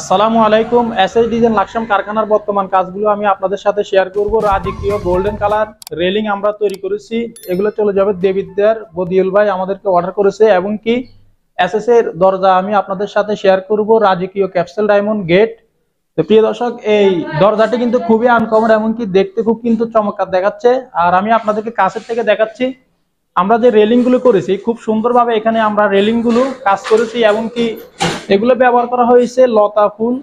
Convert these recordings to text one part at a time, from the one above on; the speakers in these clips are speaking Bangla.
আসসালামু আলাইকুম। এসএস ডিজাইন লাকসাম কারখানার বর্তমান কাজগুলো আমি আপনাদের সাথে শেয়ার করব। রাজকীয় গোল্ডেন কালার রেলিং আমরা তৈরি করেছি, এগুলো চলে যাবে দেবিদ্যার বদিউল ভাই আমাদেরকে অর্ডার করেছে। এবং কি এসএস এর দরজা আমি আপনাদের সাথে শেয়ার করব, রাজকীয় ক্যাপসুল ডায়মন্ড গেট। তো প্রিয় দর্শক, এই দরজাটি কিন্তু খুবই আনকমন এবং কি দেখতে খুব কিন্তু চমৎকার দেখাচ্ছে। আর আমি আপনাদেরকে কাছের থেকে দেখাচ্ছি আমরা যে রেলিং গুলো করেছি খুব সুন্দরভাবে এখানে আমরা রেলিং গুলো কাজ করেছি। এবং কি এগুলো ব্যবহার করা হয়েছে লতা ফুল,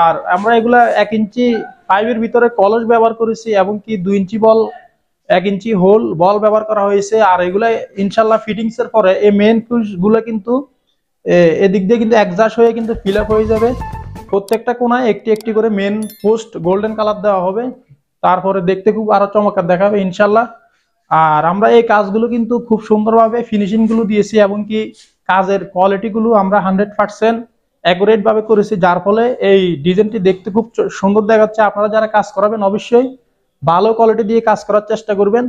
আর আমরা এগুলা 1 ইঞ্চি পাইপের ভিতরে কলস ব্যবহার করেছি। এবং কি 2 ইঞ্চি বল, 1 ইঞ্চি হোল বল ব্যবহার করা হয়েছে। আর এগুলা ইনশাল্লাহ ফিটিংস এর পরে এই মেইন ফুল গুলো কিন্তু এদিক দিয়ে কিন্তু অ্যাডজাস্ট হয়ে কিন্তু ফিল আপ হয়ে যাবে। প্রত্যেকটা কোনায় একটি একটি করে মেইন পোস্ট গোল্ডেন কালার দেওয়া হবে, তারপরে দেখতে খুব আরো চমৎকার দেখাবে ইনশাল্লাহ। আর আমরা এই কাজগুলো কিন্তু খুব সুন্দরভাবে ফিনিশিং গুলো দিয়েছি এবং কি কাজের কোয়ালিটি গুলো আমরা 100% অ্যাকুরেট ভাবে করেছি, যার ফলে এই ডিজাইনটি দেখতে খুব সুন্দর দেখাচ্ছে। আপনারা যারা কাজ করাবেন অবশ্যই ভালো কোয়ালিটি দিয়ে কাজ করার চেষ্টা করবেন।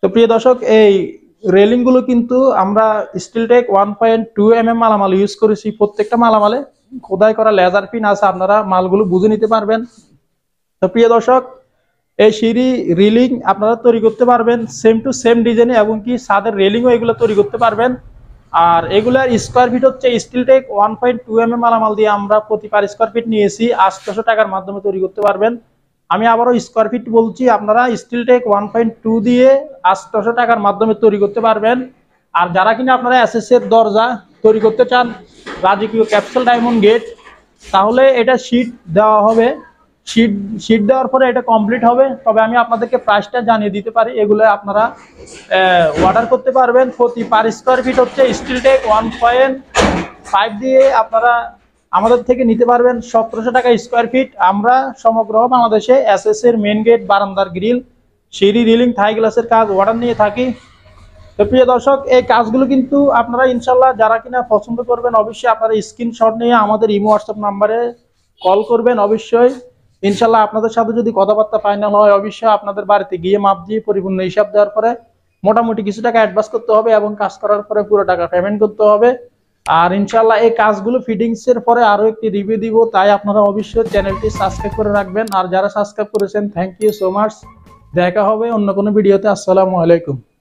তো প্রিয় দর্শক, এই রেলিং গুলো কিন্তু আমরা স্টিলটেক 1.2 mm মালামাল ইউজ করেছি। প্রত্যেকটা মালামালে খোদাই করা লেজার পিন আছে, আপনারা মালগুলো বুঝে নিতে পারবেন। তো প্রিয় দর্শক, এই সিঁড়ি রেলিং আপনারা তৈরি করতে পারবেন সেম টু সেম ডিজাইনে, এবং কি ছাদের রেলিংও এগুলো তৈরি করতে পারবেন। আর এগুলার স্কোয়ার ফিট হচ্ছে স্টিলটেক 1.2 mm মালামাল দিয়ে আমরা প্রতি পার স্কোয়ার ফিট নিয়েছি 800 টাকার মাধ্যমে তৈরি করতে পারবেন। আমি আবারও স্কোয়ার ফিট বলছি, আপনারা স্টিলটেক 1.2 দিয়ে 800 টাকার মাধ্যমে তৈরি করতে পারবেন। আর যারা কিনা আপনারা এসএস এর দরজা তৈরি করতে চান, রাজকীয় ক্যাপসুল ডায়মন্ড গেট, তাহলে এটা শীট দেওয়া হবে। শীট দেওয়ার পরে এটা কমপ্লিট হবে। তবে আমি আপনাদেরকে প্রাইসটা জানিয়ে দিতে পারি, এগুলো আপনারা অর্ডার করতে পারবেন। প্রতি পার স্কোয়ার ফিট হচ্ছে স্টিলটেক 1.5 দিয়ে আপনারা আমাদের থেকে নিতে পারবেন 1700 টাকা স্কোয়ার ফিট। আমরা সমগ্র বাংলাদেশে এসএস এর মেন গেট, বারান্দার গ্রিল, সিঁড়ি রিলিং, থাই গ্লাসের কাজ অর্ডার নিয়ে থাকি। তো প্রিয় দর্শক, এই কাজগুলো কিন্তু আপনারা ইনশাল্লাহ যারা কিনা পছন্দ করবেন অবশ্যই আপনারা স্ক্রিনশট নিয়ে আমাদের ইমো হোয়াটসঅ্যাপ নাম্বারে কল করবেন। অবশ্যই ইনশাল্লাহ আপনাদের সাথে যদি কথাবার্তা ফাইনাল হয়, অবশ্যই আপনাদের বাড়িতে গিয়ে মাপ দিয়ে পরিপূর্ণ হিসাব দেওয়ার পরে মোটামুটি কিছু টাকা অ্যাডভান্স করতে হবে এবং কাজ করার পরে পুরো টাকা পেমেন্ট করতে হবে। আর ইনশাল্লাহ এই কাজগুলো ফিটিংসের পরে আরও একটি রিভিউ দিব, তাই আপনারা অবশ্যই চ্যানেলটি সাবস্ক্রাইব করে রাখবেন। আর যারা সাবস্ক্রাইব করেছেন, থ্যাংক ইউ সো মাচ। দেখা হবে অন্য কোনো ভিডিওতে। আসসালামু আলাইকুম।